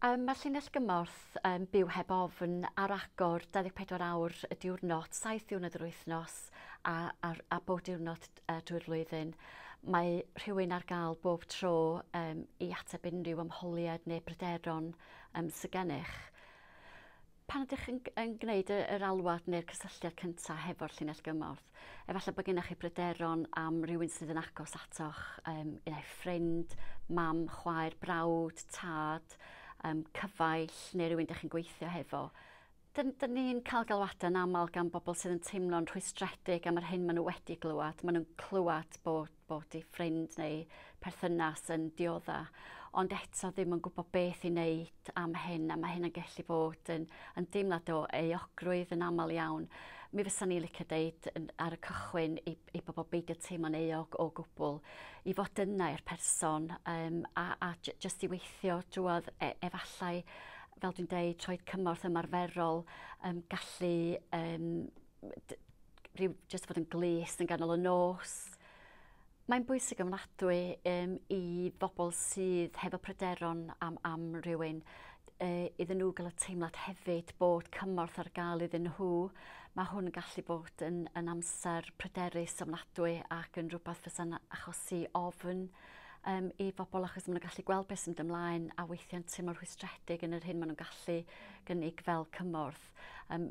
Mae Llinell Gymorth yn byw heb ofn ar agor 24 awr y diwrnod, 7 diwrnod yr wythnos a bob diwrnod drwy'r flwyddyn. Mae rhywun ar gael bob tro I ateb unrhyw ymholiad neu bryderon sy'n gennych. Pan ydych chi'n gwneud yr alwad neu'r cysylltiad cyntaf hefo'r Llinell Gymorth, efallai bod gennych chi bryderon am rhywun sydd yn agos atoch, unai ffrind, mam, chwaer, brawd, tad, cyfaill neu rhywun ydych chi'n gweithio hefo. Dyn ni'n cael galwadau'n aml gan bobl sydd yn teimlo'n rhwystredig am yr hyn maen nhw wedi glywed. Maen nhw'n clywed bod eu ffrind neu perthynas yn diodda, ond eto ddim yn gwybod beth I wneud am hyn, a mae hyn yn gallu bod yn deimlad o euogrwydd yn aml iawn. Mi fysa ni licio deud ar y cychwyn I bobl beidio teimlo'n euog o gwbl, I fod yna i'r person a jyst I weithio drwodd efallai fel dwi'n deud, troed cymorth ymarferol, gallu jyst fod yn glis yn ganol y nos. Mae'n bwysig ofnadwy I bobl sydd hefo pryderon am rhywun. Iddyn nhw gael y teimlad hefyd bod cymorth ar gael iddyn nhw. Mae hwn yn gallu bod yn amser pryderus ofnadwy ac yn rhywbeth fysa'n achosi ofn I bobl achos maen nhw'n gallu gweld beth sy'n ymlaen a weithiau'n teimlo'n rhwystredig yn yr hyn maen nhw'n gallu gynnig fel cymorth.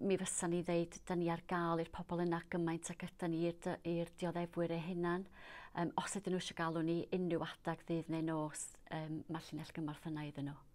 Mi fysa ni ddeud, da ni ar gael i'r pobl yna gymaint ac yda ni i'r dioddefwyr eu hunan. Os ydyn nhw eisiau galw ni unrhyw adag ddydd neu nos, mae Llinell Gymorth yna iddyn nhw.